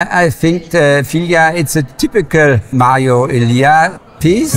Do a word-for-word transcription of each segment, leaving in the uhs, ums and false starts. I think uh, Philia, it's a typical Marios Elia piece.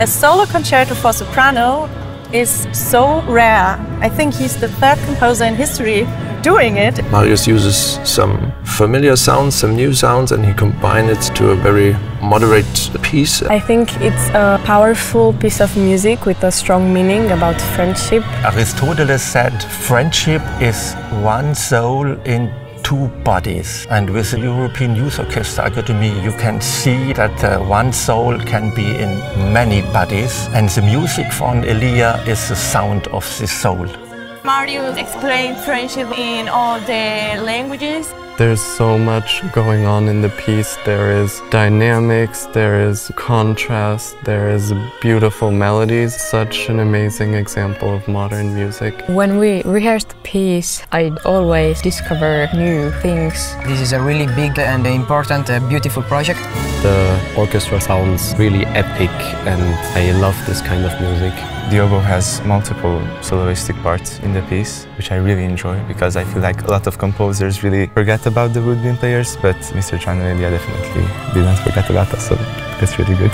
A solo concerto for soprano is so rare. I think he's the third composer in history doing it. Marios uses some familiar sounds, some new sounds, and he combines it to a very moderate piece. I think it's a powerful piece of music with a strong meaning about friendship. Aristotle said friendship is one soul in two bodies. And with the European Youth Orchestra Academy, you can see that uh, one soul can be in many bodies. And the music from Elia is the sound of the soul. Marios explained friendship in all the languages. There's so much going on in the piece. There is dynamics, there is contrast, there is beautiful melodies. Such an amazing example of modern music. When we rehearse the piece, I always discover new things. This is a really big and important, uh, beautiful project. The orchestra sounds really epic, and I love this kind of music. The oboe has multiple soloistic parts in the piece, which I really enjoy, because I feel like a lot of composers really forget about the woodwind players, but Mister Joannou Elia definitely didn't forget about us, so that's really good.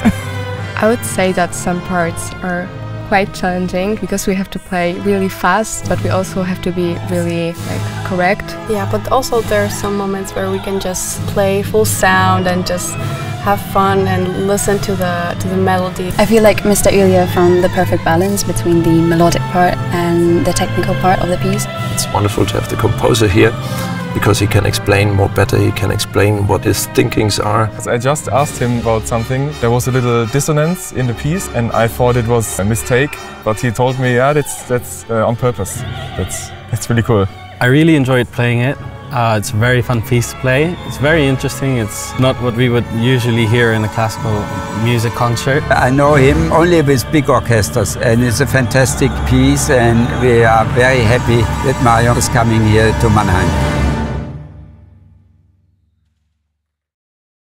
I would say that some parts are quite challenging, because we have to play really fast, but we also have to be really like correct. Yeah, but also there are some moments where we can just play full sound and just have fun and listen to the to the melody. I feel like Mister Elia found the perfect balance between the melodic part and the technical part of the piece. It's wonderful to have the composer here, because he can explain more better, he can explain what his thinkings are. I just asked him about something. There was a little dissonance in the piece, and I thought it was a mistake, but he told me, yeah, that's, that's uh, on purpose. That's, that's really cool. I really enjoyed playing it. Uh, it's a very fun piece to play. It's very interesting. It's not what we would usually hear in a classical music concert. I know him only with big orchestras, and it's a fantastic piece, and we are very happy that Marios is coming here to Mannheim.